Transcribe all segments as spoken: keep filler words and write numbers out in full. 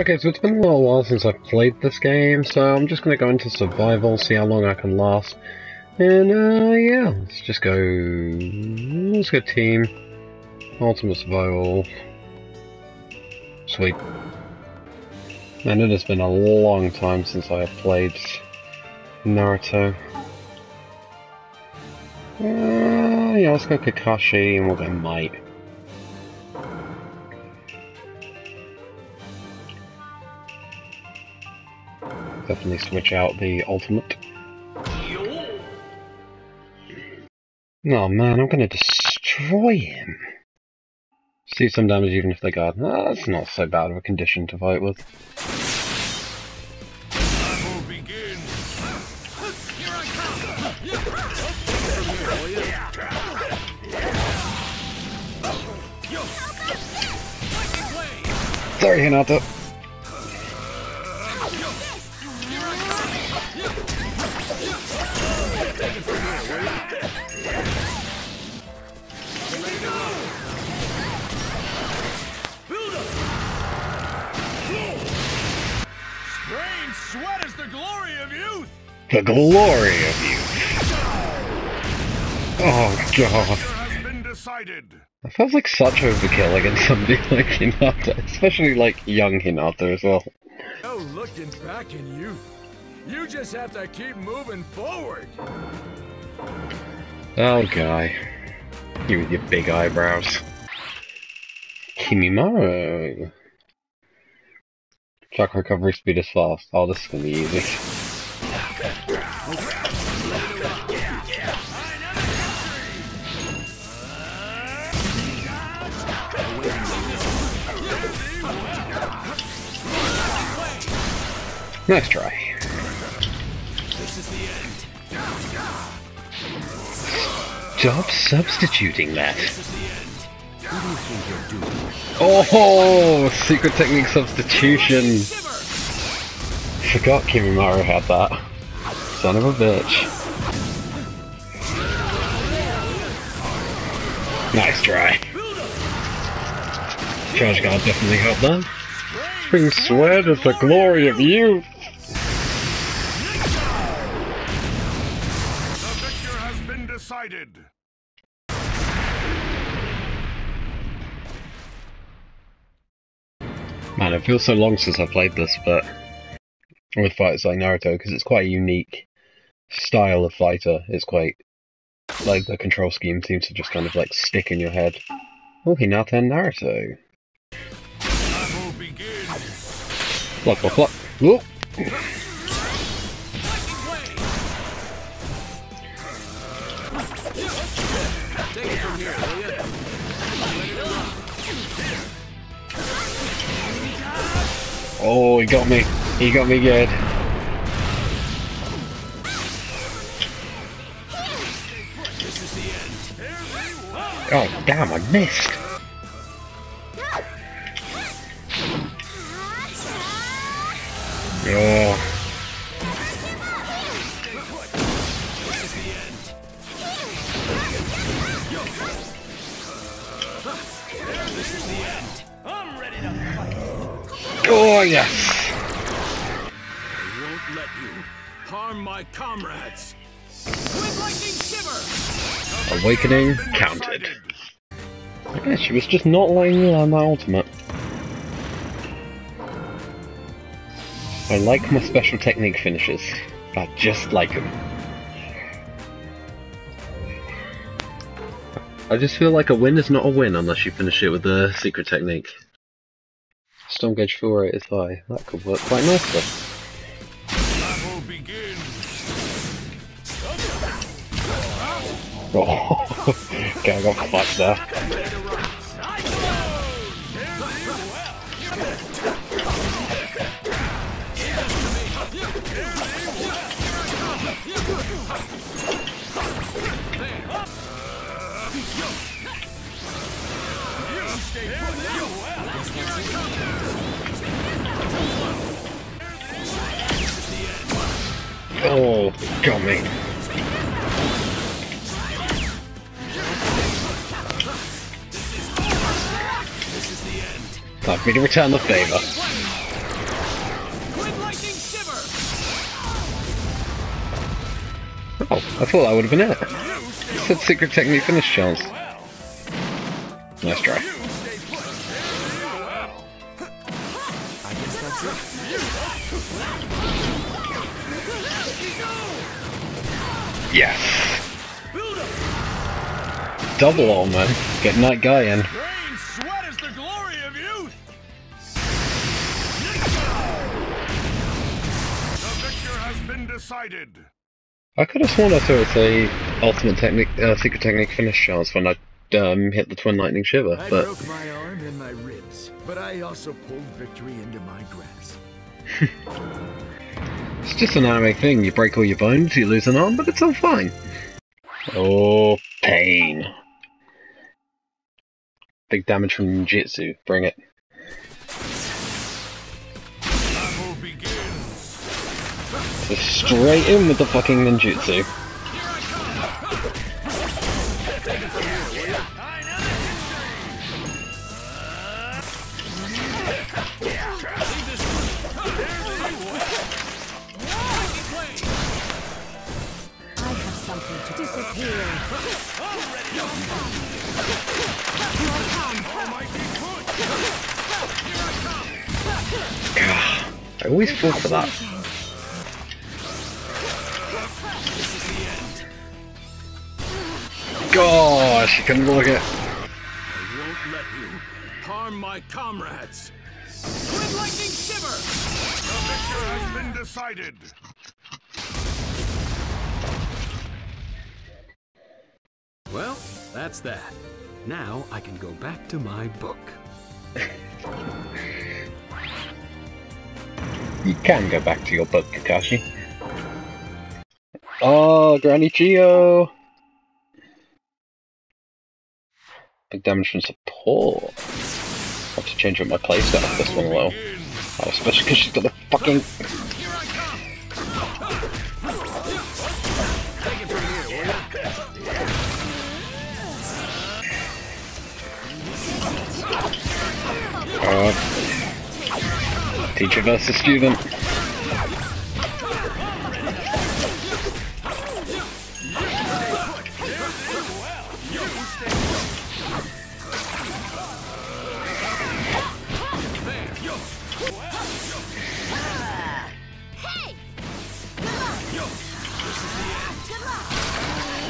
Okay, so it's been a little while since I've played this game, so I'm just going to go into survival, see how long I can last. And, uh, yeah, let's just go... Let's go team. Ultimate survival. Sweet. Man, it has been a long time since I have played Naruto. Uh, yeah, let's go Kakashi, and we'll go Might. Definitely switch out the ultimate. Oh man, I'm gonna destroy him. See some damage even if they guard. Oh, that's not so bad of a condition to fight with. Sorry, Hinata. Sweat is the glory of youth! The glory of youth! Oh god. Has been decided. That feels like such overkill against somebody like Hinata, especially like young Hinata as well. No looking back in youth. You just have to keep moving forward. Oh guy. You with your big eyebrows. Kimimaro. Chakra recovery speed is fast. Oh, this is gonna be easy. Nice try. This is the end. Stop substituting that. This is the end. Oh, secret technique substitution! Forgot Kimimaro had that. Son of a bitch. Nice try. Charge guard definitely helped that. Spring sweat is the glory of youth! The victor has been decided! Man, it feels so long since I played this, but with fighters like Naruto, because it's quite a unique style of fighter. It's quite, like, the control scheme seems to just kind of, like, stick in your head. Oh, Hinata and Naruto. Block, block, block. Whoa! Take it from here, will ya? Oh, he got me. He got me good. Oh, damn, I missed. Oh. Oh yes! I won't let you harm my comrades. With lightning shiver. Awakening counted. I guess she was just not laying low on my ultimate. I like my special technique finishes. I just like them. I just feel like a win is not a win unless you finish it with a secret technique. Storm gauge fill rate is high. That could work quite nicely. Oh, okay, I got fucked there. Oh, got me. Time for me to return the favor. Oh, I thought that would have been it. It's that secret technique finish chance. Nice try. I guess that's it. Yes! Double all, man. Get Night Guy in. I could have sworn I saw it's a ultimate technique, uh, secret technique finish chance when I um, hit the twin lightning shiver. But I broke my arm and my ribs, but I also pulled victory into my grasp. It's just an anime thing. You break all your bones, you lose an arm, but it's all fine. Oh, pain! Big damage from Jutsu. Bring it. So straight in with the fucking ninjutsu. I have something to disappear. God, I always fall for that. Gosh, you couldn't block it. I won't let you harm my comrades. Red lightning shiver. The victor has been decided. Well, that's that. Now I can go back to my book. You can go back to your book, Kakashi. Oh, Granny Chiyo. Big damage from support. I have to change up my playstyle for this one though. Oh, especially because she's got the fucking... Uh, teacher versus student.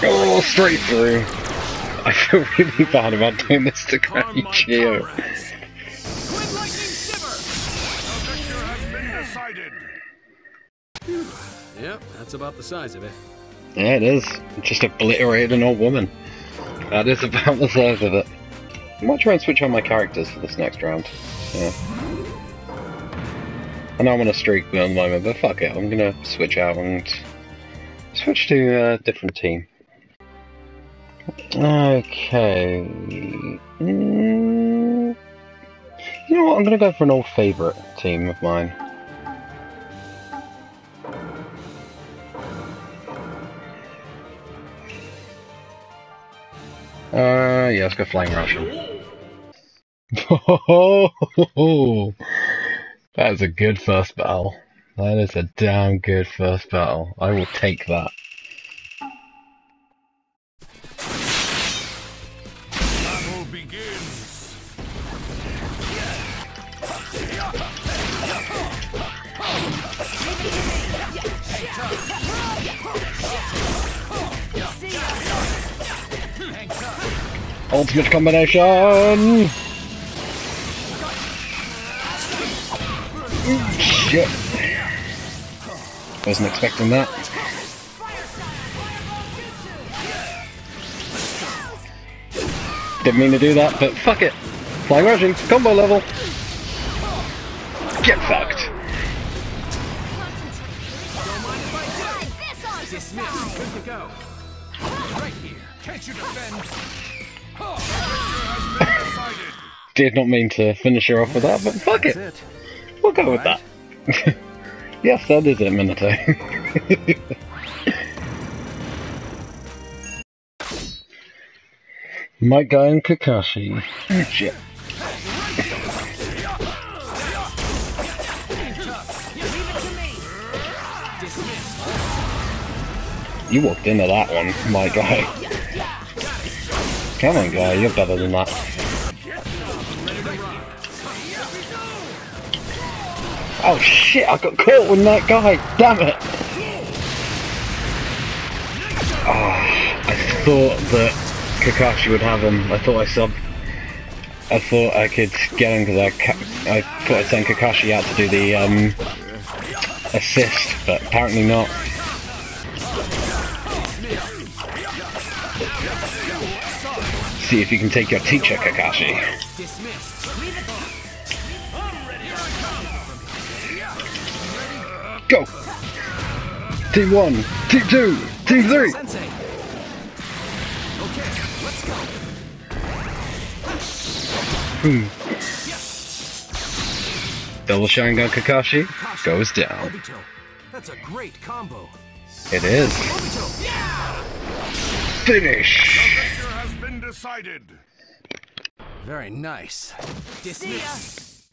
Oh, straight through! I feel really bad about doing this to Granny Chiyo. Yep, that's about the size of it. Yeah, it is. It just obliterated an old woman. That is about the size of it. I might try and switch on my characters for this next round. Yeah. I know I'm on a streak at the moment, but fuck it, I'm gonna switch out and switch to a different team. Okay. Mm. You know what? I'm gonna go for an old favourite team of mine. Uh, yeah, let's go Flying Russian. Oh, that is a good first battle. That is a damn good first battle. I will take that. Ultimate combination! Shit! Wasn't expecting that. Didn't mean to do that, but fuck it! Flying Russian, combo level! Get fucked! Good to go. Right here. Can't you defend? Did not mean to finish her off with that, but fuck it. it. We'll go All with right. that. Yes, that is it, Minato. Might Guy and Kakashi. Shit. You walked into that one, my guy. Come on, guy, you're better than that. Oh shit, I got caught with that guy, damn it! Oh, I thought that Kakashi would have him, I thought I sub. I thought I could get him because I, I thought I sent Kakashi out to do the um, assist, but apparently not. See if you can take your teacher, Kakashi. Go! Team one, team two, team three! Hmm. Double Sharingan Kakashi goes down. That's a great combo. It is. Finish! Decided. Very nice. Dismiss.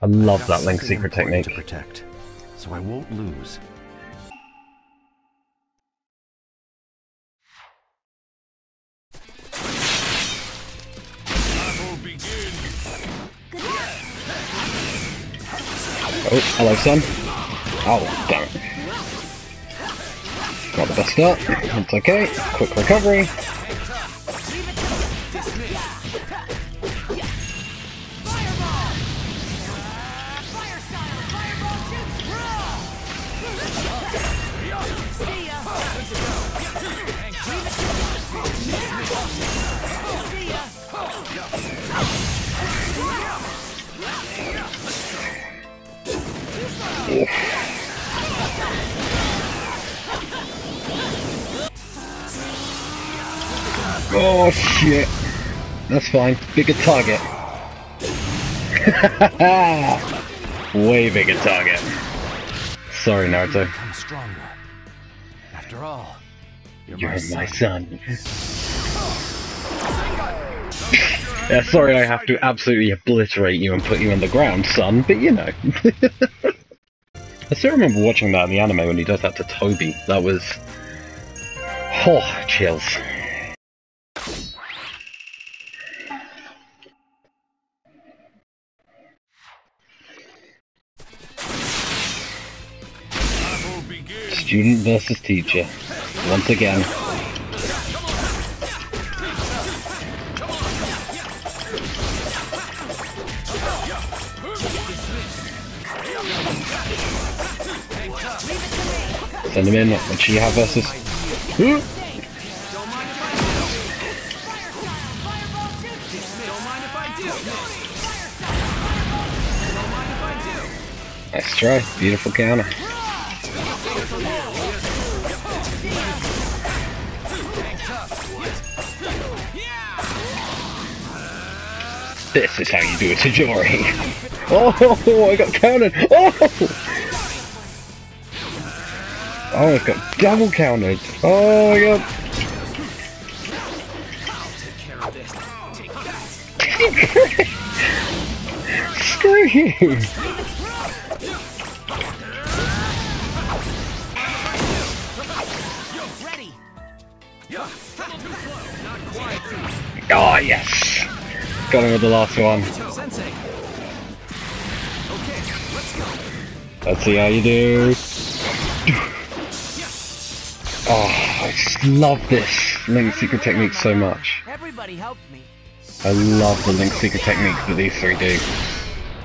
I love that Link secret technique. To protect, so I won't lose. Battle begins. Oh, hello, son. Oh, damn it. Got the best start. It's okay. Quick recovery. Oh shit, that's fine, bigger target. Way bigger target. Sorry Naruto. After all, you're, you're my, my son. Yeah, sorry I have to absolutely obliterate you and put you on the ground, son, but you know. I still remember watching that in the anime when he does that to Toby. That was... oh, chills. Student versus teacher. Once again. Send him in, Uchiha versus... Huh? Nice try, beautiful counter. This is how you do it to Chidori. Oh, I got countered. Oh! Oh, it's got double countered. Oh my god. Screw you. Oh, yes. Got him with the last one. Let's see how you do. Oh, I just love this Link secret technique so much. Everybody help me. I love the Link secret technique that these three do. The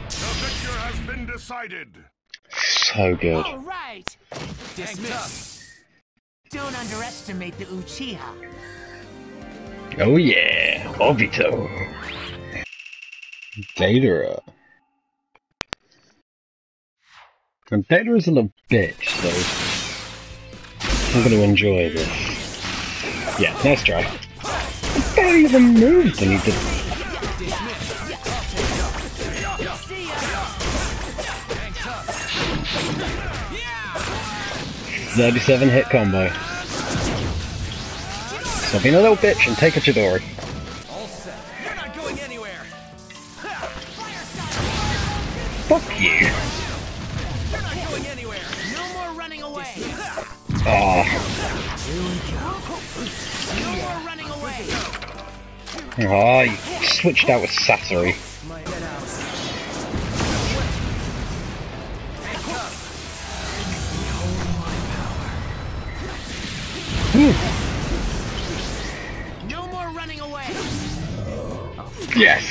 victor has been decided. So good. All right. Dismiss. Don't underestimate the Uchiha. Oh yeah, Obito. Deidara. And Deidara's a little bitch, so... I'm going to enjoy this. Yeah, nice try. I barely even moved when he did. thirty-seven hit combo. Stop being a little bitch and take a Chidori. Fuck you. No more running away. Ah. Ah, you switched out with Sasori. No more running away. Yes.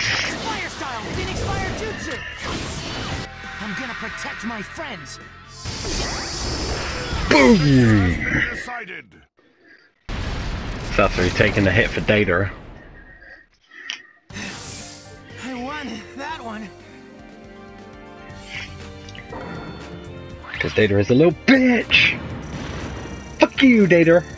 Fire style, Phoenix Fire Jutsu. I'm gonna protect my friends. Boom. Sasori taking the hit for Deidara. I won that one. Because Deidara is a little bitch. Fuck you, Deidara.